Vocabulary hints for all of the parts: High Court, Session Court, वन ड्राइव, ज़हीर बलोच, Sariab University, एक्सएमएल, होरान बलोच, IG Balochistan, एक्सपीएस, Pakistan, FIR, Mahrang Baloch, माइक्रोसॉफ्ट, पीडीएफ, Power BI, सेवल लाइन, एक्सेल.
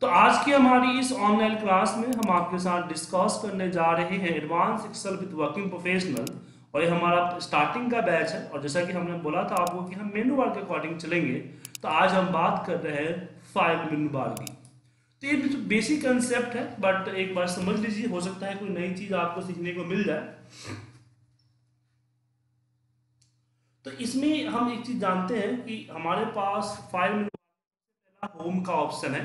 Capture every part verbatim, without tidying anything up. तो आज की हमारी इस ऑनलाइन क्लास में हम आपके साथ डिस्कस करने जा रहे हैं advance एक्सेल with working professional. और ये हमारा स्टार्टिंग का बैच है और जैसा कि हमने बोला था आपको कि हम मेनू बार के अकॉर्डिंग चलेंगे, तो आज हम बात कर रहे हैं फाइल मेनू बार की। तो ये तो बेसिक कंसेप्ट है, बट एक बार समझ लीजिए, हो सकता है कोई नई चीज़ आपको सीखने को मिल जाए। तो इसमें हम एक चीज़ जानते हैं कि हमारे पास फाइल मेनू बार में होम का ऑप्शन है।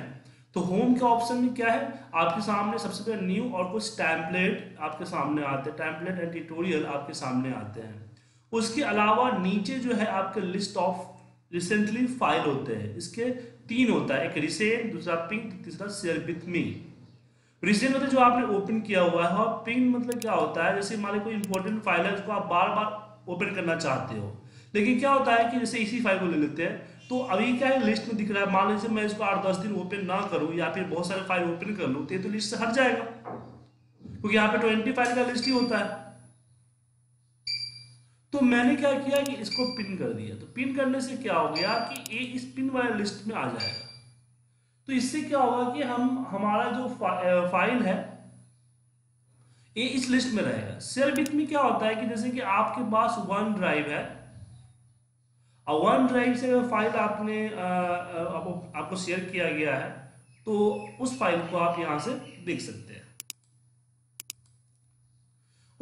तो होम के ऑप्शन में क्या है, आपके सामने सबसे पहले न्यू और कुछ टैम्पलेट आपके सामने आते हैं, टैम्पलेट एंड ट्यूटोरियल आपके सामने आते हैं। उसके अलावा नीचे जो है आपके लिस्ट ऑफ रिसेंटली फाइल होते हैं। इसके तीन होता है, एक रिसेंट, दूसरा पिंग, तीसरा शेयर विथ मी। रिसेंट मतलब जो आपने ओपन किया हुआ है, और पिंग मतलब क्या होता है, जैसे हमारे कोई इंपॉर्टेंट फाइल है जिसको आप बार बार ओपन करना चाहते हो। लेकिन क्या होता है कि जैसे इसी फाइल को ले लेते हैं, तो अभी क्या है लिस्ट में दिख रहा है, मान लीजिए मैं इसको आठ दस दिन ओपन ना करूं या फिर बहुत सारे फाइल ओपन कर लूं, तो ये तो लिस्ट से हट जाएगा, क्योंकि यहाँ पे ट्वेंटी फाइल का लिस्ट ही होता है। तो मैंने क्या किया कि इसको पिन कर दिया। तो पिन करने से क्या हो गया कि ये इस पिन वाले लिस्ट में आ जाएगा। तो इससे क्या होगा कि हम हमारा जो फा, फाइल है ये इस लिस्ट में रहेगा। शेयर विथ में क्या होता है कि जैसे कि आपके पास वन ड्राइव है और वन ड्राइव से फाइल आपने आ, आ, आप, आपको शेयर किया गया है, तो उस फाइल को आप यहां से देख सकते हैं।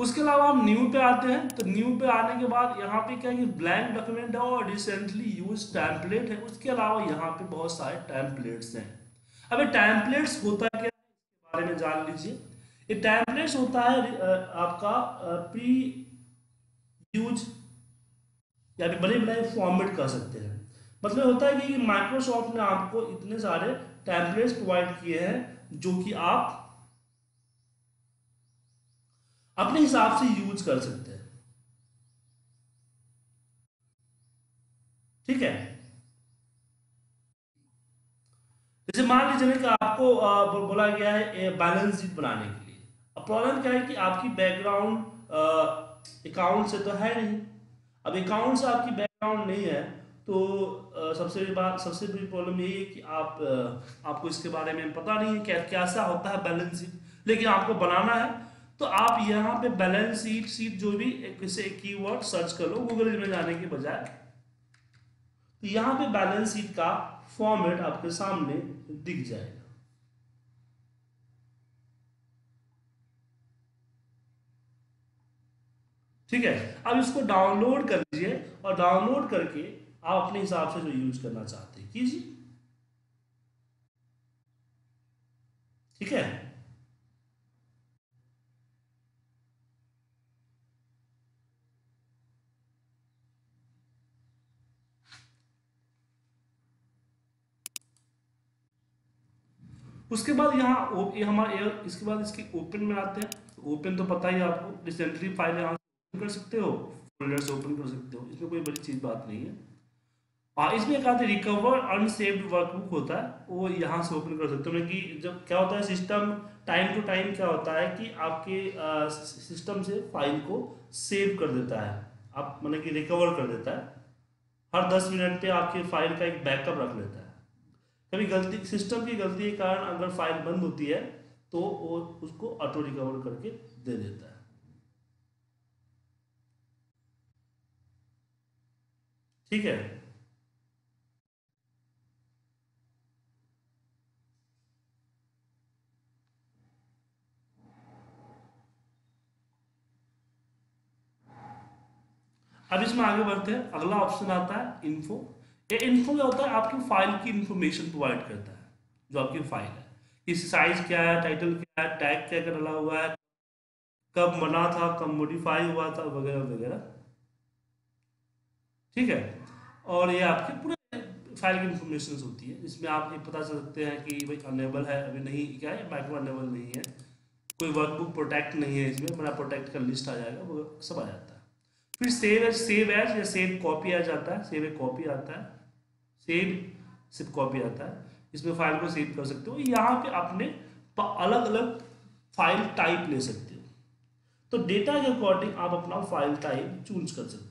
उसके अलावा हम न्यू पे आते हैं। तो न्यू पे आने के बाद यहाँ पे क्या है कि ब्लैंक डॉक्यूमेंट है और रिसेंटली यूज टैम्पलेट है। उसके अलावा यहाँ पे बहुत सारे टैम्पलेट्स हैं। अब ये टैम्पलेट्स होता क्या है इसके बारे में जान लीजिए। ये टैम्पलेट्स होता है आपका प्री यूज या फिर बड़े बड़े फॉर्मेट कर सकते हैं। मतलब होता है कि माइक्रोसॉफ्ट ने आपको इतने सारे टैम्पलेट्स प्रोवाइड किए हैं जो कि आप अपने हिसाब से यूज कर सकते हैं। ठीक है, जैसे मान लीजिए कि आपको बोला गया है बैलेंस शीट बनाने के लिए। अब प्रॉब्लम क्या है कि आपकी बैकग्राउंड अकाउंट से तो है नहीं, अब अकाउंट से आपकी बैकग्राउंड नहीं है, तो सबसे बड़ी बात सबसे बड़ी प्रॉब्लम यही है कि आप आपको इसके बारे में पता नहीं है क्या कैसा होता है बैलेंस शीट, लेकिन आपको बनाना है। तो आप यहाँ पे बैलेंस शीट शीट जो भी किसी एक कीवर्ड सर्च कर लो गूगल में जाने के बजाय, तो यहाँ पे बैलेंस शीट का फॉर्मेट आपके सामने दिख जाएगा। ठीक है, अब इसको डाउनलोड कर लीजिए और डाउनलोड करके आप अपने हिसाब से जो यूज करना चाहते हैं कीजिए। ठीक है, उसके बाद यहाँ यह हमारे इसके बाद इसके ओपन में आते हैं। ओपन तो पता ही आपको, रिसेंटली फाइल यहाँ कर सकते हो, फोल्डर्स ओपन कर सकते हो, इसमें कोई बड़ी चीज बात नहीं है। और इसमें कहते हैं रिकवर अनसेव्ड वर्कबुक होता है, वो यहाँ से ओपन कर सकते हो। कि जब क्या होता है सिस्टम टाइम टू टाइम क्या होता है कि आपके आ, सिस्टम से फाइल को सेव कर देता है, आप मतलब कि रिकवर कर देता है। हर दस मिनट पे आपके फाइल का एक बैकअप रख लेता है। कभी गलती सिस्टम की गलती के कारण अगर फाइल बंद होती है तो वो उसको ऑटो रिकवर करके दे देता है। ठीक है, अब इसमें आगे बढ़ते हैं। अगला ऑप्शन आता है इन्फो। ये इन्फो क्या होता है, आपकी फाइल की इंफॉर्मेशन प्रोवाइड करता है। जो आपकी फाइल है इसकी साइज क्या है, टाइटल क्या है, टैग क्या क्या डला हुआ है, कब बना था, कब मॉडिफाई हुआ था, वगैरह वगैरह। ठीक है, और ये आपके पूरे फाइल की इंफॉर्मेशन होती है। इसमें आप ये पता चल सकते हैं कि भाई अनेबल है अभी नहीं, क्या है माइक्रो अनेबल नहीं है, कोई वर्कबुक प्रोटेक्ट नहीं है, इसमें मेरा प्रोटेक्ट का लिस्ट आ जाएगा, वो सब आ जाता है। फिर सेव एज सेव एज या सेव कॉपी आ जाता है, सेव ए कॉपी आता है, सेव सिर्फ कॉपी आता है। इसमें फाइल को सेव कर सकते हो। यहाँ पे अपने अलग अलग फाइल टाइप ले सकते हो। तो डेटा के अकॉर्डिंग आप अपना फाइल टाइप चूज कर सकते हो।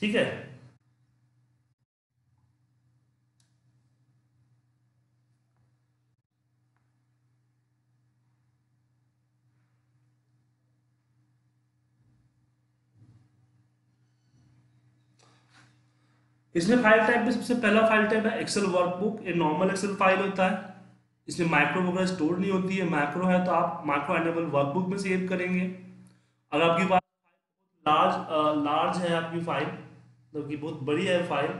ठीक है। इसमें फाइल टाइप में सबसे पहला फाइल टाइप है एक्सेल वर्कबुक। ये नॉर्मल एक्सेल फाइल होता है, इसमें माइक्रो वगैरह स्टोर नहीं होती है। माइक्रो है तो आप माइक्रो एनेबल वर्कबुक में सेव करेंगे। अगर आपकी फाइल लार्ज लार्ज है, आपकी फाइल मतलब कि बहुत बड़ी है फाइल,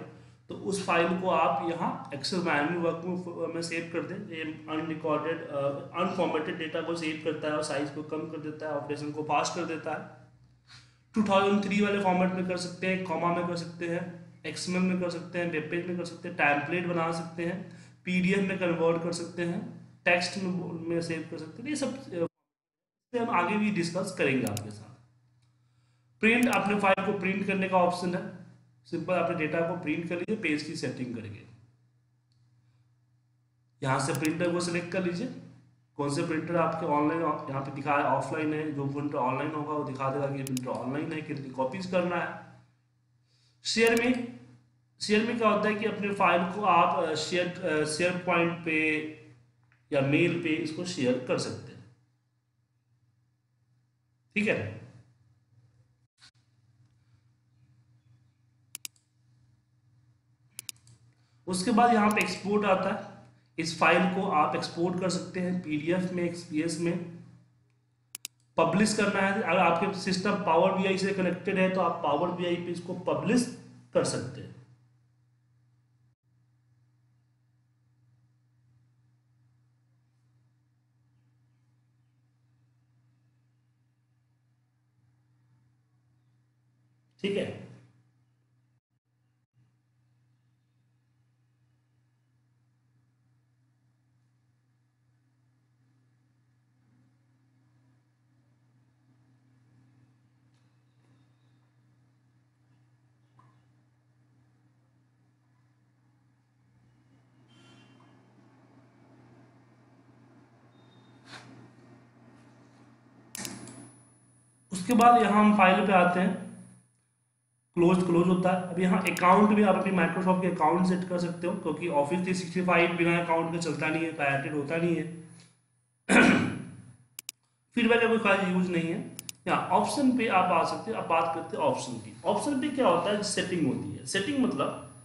तो उस फाइल को आप यहाँ एक्सेल मैनुअल वर्कबुक में सेव कर दें। ये अनरिकॉर्डेड अनफॉर्मेटेड डेटा को सेव करता है और साइज को कम कर देता है, ऑपरेशन को फास्ट कर देता है। टू थाउज़ेंड थ्री वाले फॉर्मेट में कर सकते हैं, कॉमा में कर सकते हैं, एक्सएमएल में कर सकते हैं, वेब पेज में कर सकते हैं, टैम्पलेट बना सकते हैं, पीडीएफ में कन्वर्ट कर सकते हैं, टेक्स्ट में में सेव कर सकते हैं। ये सब हम आगे भी डिस्कस करेंगे आपके साथ। प्रिंट, आपने फाइल को प्रिंट करने का ऑप्शन है। सिंपल आपने डेटा को प्रिंट कर लीजिए, पेज की सेटिंग करेंगे, यहाँ से प्रिंटर को सिलेक्ट कर लीजिए। कौन से प्रिंटर आपके ऑनलाइन, यहाँ पे दिखा है ऑफलाइन है, जो प्रिंटर ऑनलाइन होगा वो दिखा देगा कि प्रिंटर ऑनलाइन है, कितनी कॉपीज करना है। शेयर में, शेयर में क्या होता है कि अपने फाइल को आप शेयर शेयर पॉइंट पे या मेल पे इसको शेयर कर सकते हैं, ठीक है। उसके बाद यहाँ पे एक्सपोर्ट आता है। इस फाइल को आप एक्सपोर्ट कर सकते हैं पीडीएफ में, एक्सपीएस में। पब्लिश करना है, अगर आपके सिस्टम पावर बी आई से कनेक्टेड है तो आप पावर बी आई पे इसको पब्लिश कर सकते हैं। ठीक है, उसके बाद यहाँ हम फाइल पे आते हैं, क्लोज क्लोज होता है। अब यहाँ अकाउंट भी आप अपने माइक्रोसॉफ्ट के अकाउंट सेट कर सकते हो, क्योंकि ऑफिस थ्री सिक्सटी फाइव बिना अकाउंट के चलता नहीं है, पैरेटेड होता नहीं है। फीडबैक का कोई खास यूज नहीं है। यहाँ ऑप्शन पे आप आ सकते हो। अब बात करते हैं ऑप्शन की। ऑप्शन पे क्या होता है, सेटिंग होती है। सेटिंग मतलब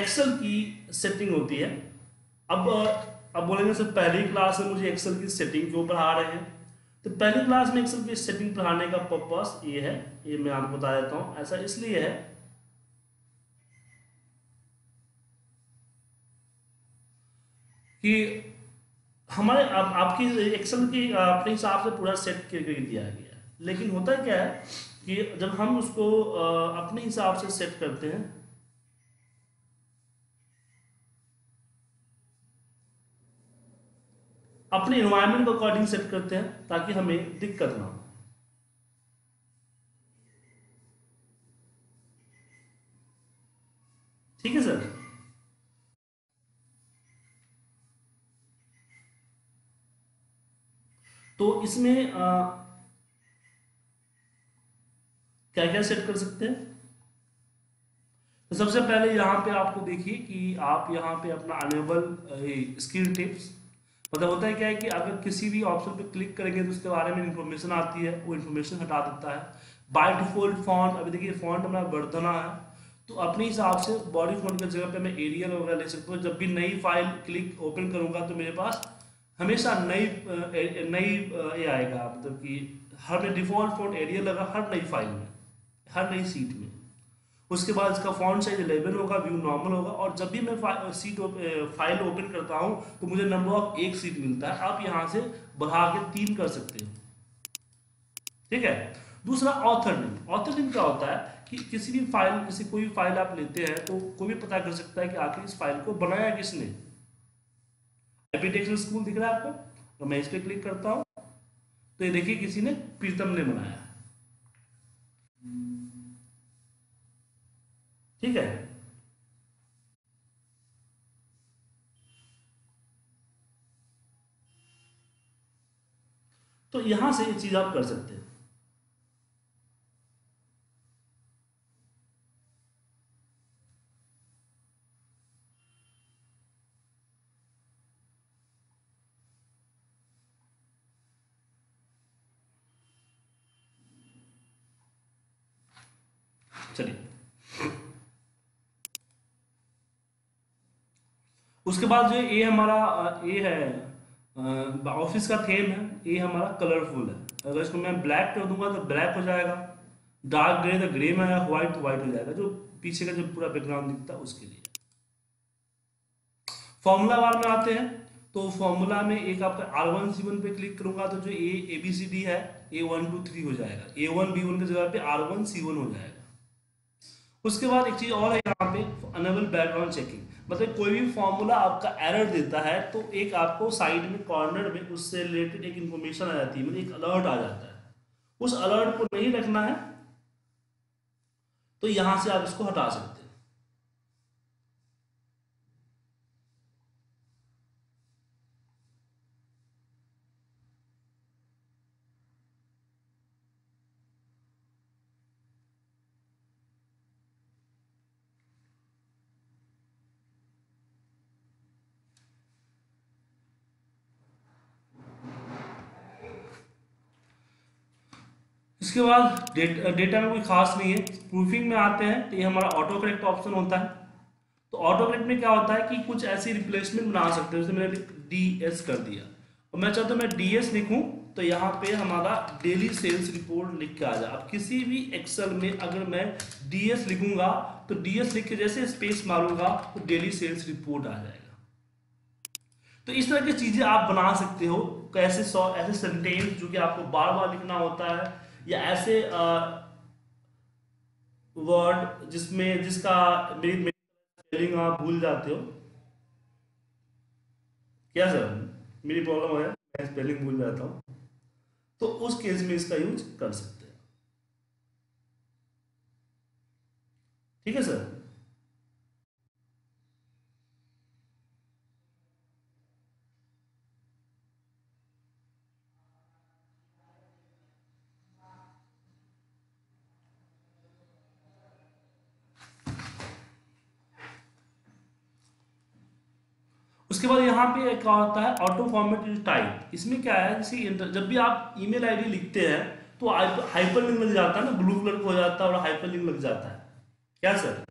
एक्सेल की सेटिंग होती है। अब अब बोलेंगे सर पहली क्लास में मुझे एक्सेल की सेटिंग के ऊपर आ रहे हैं, तो पहली क्लास में एक्सेल की सेटिंग पढ़ाने का पर्पस ये है, ये मैं आपको बता देता हूं। ऐसा इसलिए है कि हमारे आप, आपकी एक्सेल की अपने हिसाब से पूरा सेट करके दिया गया है, लेकिन होता क्या है कि जब हम उसको अपने हिसाब से सेट करते हैं अपने एनवायरनमेंट के अकॉर्डिंग सेट करते हैं ताकि हमें दिक्कत ना हो। ठीक है सर, तो इसमें आ, क्या क्या सेट कर सकते हैं। तो सबसे पहले यहां पे आपको देखिए कि आप यहां पे अपना अनेबल स्किल टिप्स, मतलब होता है क्या है कि अगर किसी भी ऑप्शन पे क्लिक करेंगे तो उसके बारे में इन्फॉर्मेशन आती है, वो इन्फॉर्मेशन हटा देता है। बाय डिफॉल्ट फॉन्ट, अभी देखिए फॉन्ट हमारा वर्धना है, तो अपने हिसाब से बॉडी फॉन्ट की जगह पे मैं एरियल वगैरह ले सकता हूँ। जब भी नई फाइल क्लिक ओपन करूँगा तो मेरे पास हमेशा नई नई ये आएगा, मतलब कि हर डिफॉल्ट फॉन्ट एरियल लगा हर नई फाइल में, हर नई सीट में। उसके बाद इसका फॉन्ट साइज इलेवन होगा, व्यू नॉर्मल होगा, और जब भी मैं फा, सीट ओप, फाइल ओपन करता हूँ तो मुझे नंबर ऑफ एक सीट मिलता है। आप यहाँ से बढ़ा के तीन कर सकते हो, ठीक है। दूसरा ऑथर नेम। ऑथर नेम क्या होता है कि किसी भी फाइल, किसी कोई भी फाइल आप लेते हैं तो कोई भी पता कर सकता है कि आखिर इस फाइल को बनाया किसने। एप्लीकेशन स्कूल दिख रहा है आपको, तो मैं इस पर क्लिक करता हूँ तो ये देखिए किसी ने प्रीतम ने बनाया, ठीक है। तो यहां से ये चीज आप कर सकते हैं। चलिए उसके बाद जो ये हमारा ये है ऑफिस का थीम है, ये हमारा कलरफुल है। अगर इसको मैं ब्लैक कर दूंगा तो ब्लैक हो जाएगा, डार्क ग्रे तो ग्रे में आया, व्हाइट तो व्हाइट हो जाएगा, जो पीछे का जो पूरा बैकग्राउंड दिखता है उसके लिए। फॉर्मूला बार में आते हैं तो फॉर्मूला में एक आपका आर वन सी वन पे क्लिक करूंगा तो जो ए ए बी सी डी है ए वन टू थ्री हो जाएगा, ए वन बी वन की जगह पे आर वन सी वन हो जाएगा। उसके बाद एक चीज और है यहाँ पे अनेबल बैकग्राउंड चेकिंग, मतलब कोई भी फॉर्मूला आपका एरर देता है तो एक आपको साइड में कॉर्नर में उससे रिलेटेड एक इंफॉर्मेशन आ जाती है, मतलब एक अलर्ट आ जाता है। उस अलर्ट को नहीं रखना है तो यहां से आप इसको हटा सकते हैं। इसके बाद डेटा देट, में कोई खास नहीं है। प्रूफिंग में आते हैं तो ये हमारा ऑटो करेक्ट ऑप्शन होता है। तो ऑटो करेक्ट में क्या होता है कि कुछ ऐसी रिप्लेसमेंट बना सकते हैं, जैसे मैंने डी एस कर दिया और मैं चाहता हूँ मैं डी एस लिखूँ तो यहाँ पे हमारा डेली सेल्स रिपोर्ट लिख के आ जाए। अब किसी भी एक्सेल में अगर मैं डी एस लिखूँगा तो डी एस लिख के जैसे स्पेस मारूंगा तो डेली सेल्स रिपोर्ट आ जाएगा। तो इस तरह की चीज़ें आप बना सकते हो, कैसे सौ ऐसे सेंटेंस जो कि आपको बार बार लिखना होता है या ऐसे वर्ड जिसमें जिसका मेरी स्पेलिंग आप भूल जाते हो। क्या सर मेरी प्रॉब्लम है, मैं स्पेलिंग भूल जाता हूँ, तो उस केस में इसका यूज कर सकते हैं। ठीक है सर, उसके बाद यहाँ पे क्या होता है ऑटो फॉर्मेट टाइप। इसमें क्या है जैसे जब भी आप ईमेल आईडी लिखते हैं तो हाइपर लिंक लग जाता है ना, ब्लू कलर हो जाता है और हाइपर लिंक लग जाता है। क्या सर,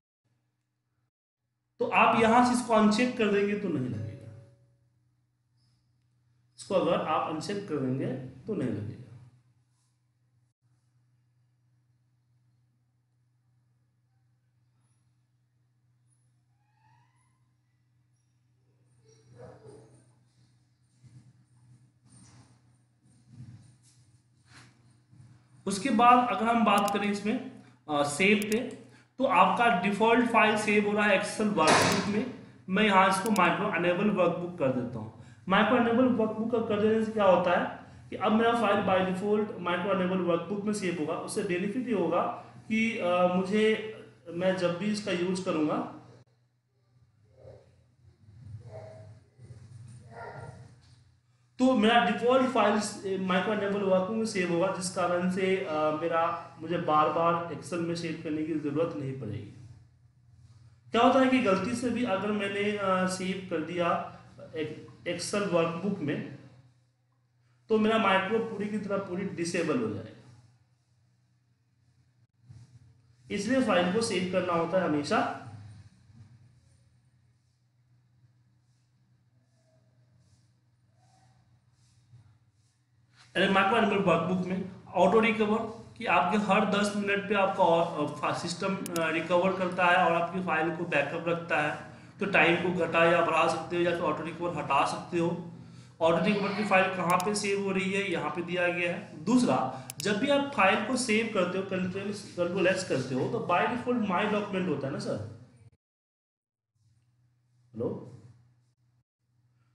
तो आप यहाँ से इसको अनचेक कर देंगे तो नहीं लगेगा, इसको अगर आप अनचेक कर देंगे तो नहीं लगेगा। उसके बाद अगर हम बात करें इसमें आ, सेव पे, तो आपका डिफ़ॉल्ट फाइल सेव हो रहा है एक्सेल वर्कबुक में। मैं यहाँ इसको माइक्रो अनेबल वर्कबुक कर देता हूँ। माइक्रो अनेबल वर्कबुक का कर देने से क्या होता है कि अब मेरा file by default micro enable workbook में सेव होगा। उससे बेनिफिट ये होगा कि आ, मुझे मैं जब भी इसका यूज करूँगा तो मेरा default file micro enable workbook में सेव होगा, जिस कारण से आ, मेरा मुझे बार बार एक्सेल में सेव करने की ज़रूरत नहीं पड़ेगी। क्या होता है कि गलती से भी अगर मैंने आ, सेव कर दिया एक, एक्सेल वर्कबुक में तो मेरा माइक्रो पूरी की तरह पूरी डिसेबल हो जाएगा। इसलिए फाइल को सेव करना होता है हमेशा माइक्रो अनेबल वर्कबुक में। ऑटो रिकवर कि आपके हर दस मिनट पे आपका सिस्टम रिकवर करता है और आपकी फाइल को बैकअप रखता है, तो टाइम को घटा या बढ़ा सकते हो या फिर ऑटो रिकवर हटा सकते हो। ऑटो रिकवर की फाइल कहाँ पे सेव हो रही है यहाँ पे दिया गया है। दूसरा, जब भी आप फाइल को सेव करते हो कंट्रोल कंट्रोल एक्स करते हो तो बाय डिफॉल्ट माई डॉक्यूमेंट होता है ना सर, हेलो,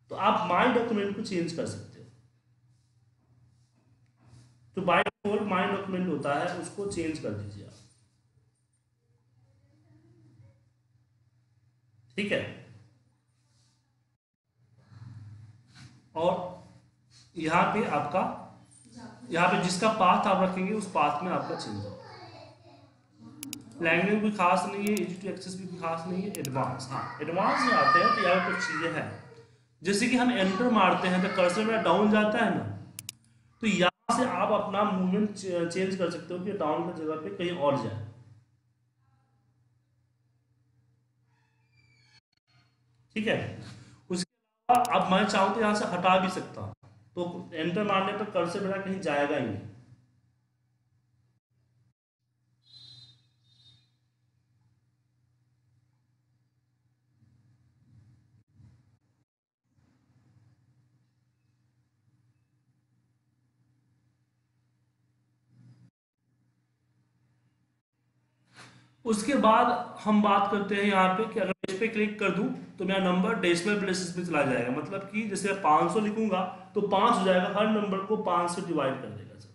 तो आप माई डॉक्यूमेंट को चेंज कर सकते हो। तो बाय डिफॉल्ट माय डॉक्यूमेंट होता है, उसको चेंज कर दीजिए आप। ठीक है, और यहाँ पे आपका यहाँ पे जिसका पाथ आप रखेंगे उस पाथ में आपका चेंज होगा। लैंग्वेज भी खास नहीं है, इजी टू एक्सेस भी खास नहीं है। एडवांस, हाँ एडवांस में आते हैं तो यहाँ पे कुछ चीजें हैं, जैसे कि हम एंटर मारते हैं तो कर्सर में डाउन जाता है ना, तो यहाँ से आप अपना मूवमेंट चेंज कर सकते हो कि डाउन की जगह पे कहीं और जाए। ठीक है। उसके अलावा अब मैं चाहूँ तो यहाँ से हटा भी सकता हूँ, तो एंटर मारने पर कर्सर मेरा कहीं जाएगा ही नहीं। उसके बाद हम बात करते हैं यहाँ पे कि अगर इस पे क्लिक कर दूं तो मेरा नंबर डेसिमल प्लेसेस में चला जाएगा, मतलब कि जैसे पाँच सौ लिखूंगा तो पाँच हो जाएगा, हर नंबर को पाँच से डिवाइड कर देगा सर।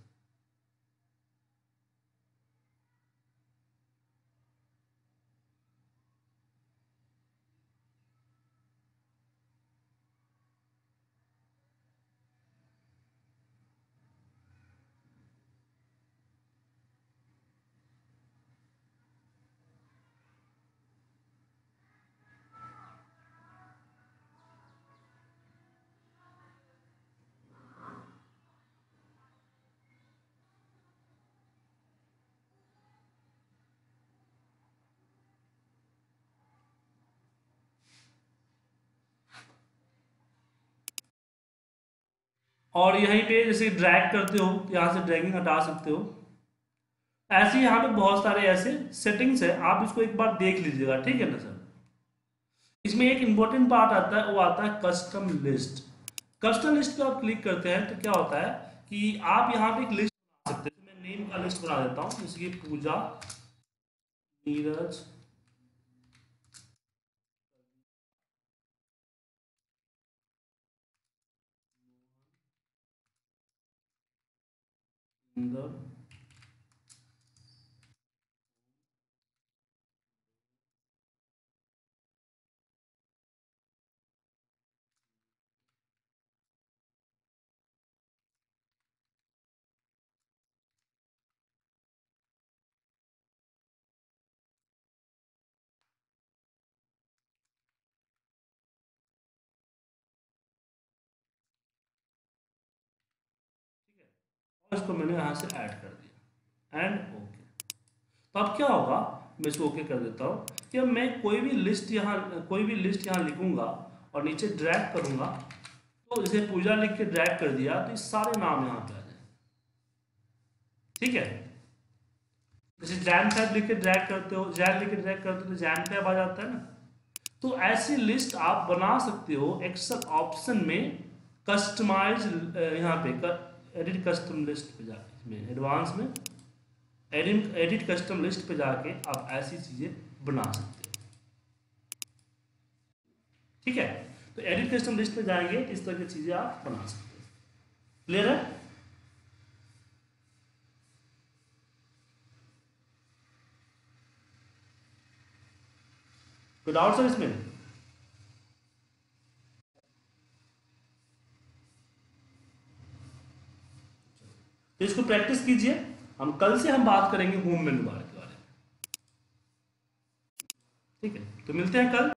और यहीं पे जैसे ड्रैग करते हो यहाँ से ड्रैगिंग हटा सकते हो। ऐसे यहाँ पे बहुत सारे ऐसे सेटिंग्स है, आप इसको एक बार देख लीजिएगा, ठीक है ना सर। इसमें एक इम्पोर्टेंट पार्ट आता है, वो आता है कस्टम लिस्ट। कस्टम लिस्ट पे आप क्लिक करते हैं तो क्या होता है कि आप यहाँ पे एक लिस्ट बना सकते हैं। मैं नेम का लिस्ट बना देता हूँ, जैसे पूजा, नीरज, इसको मैंने यहाँ से ऐड कर दिया एंड ओके। तो अब क्या होगा, मैं इसको ओके कर देता हूँ कि अब मैं कोई भी लिस्ट यहाँ कोई भी लिस्ट यहाँ लिखूंगा और नीचे ड्रैग करूंगा, तो इसे पूजा लिख के ड्रैग कर दिया तो इस सारे नाम यहाँ पे आ जाए, ठीक है। जैसे जैन साहब लिख के ड्रैग करते हो, जैन लिख के ड्रैग करते हो तो जैन साहब आ जाता है ना। तो ऐसी लिस्ट आप बना सकते हो एक्सेल ऑप्शन में, कस्टमाइज यहाँ पे कर, एडिट कस्टम लिस्ट पे जाके, इसमें एडवांस में एडिट एडिट कस्टम लिस्ट पे जाके आप ऐसी चीज़ें बना सकते हो, ठीक है। तो एडिट कस्टम लिस्ट पे जाएंगे, इस तरह की चीज़ें आप बना सकते हो। क्लियर है? कोई डाउट सर इसमें? तो इसको प्रैक्टिस कीजिए। हम कल से हम बात करेंगे होम मेनू बार के बारे में, ठीक है। तो मिलते हैं कल।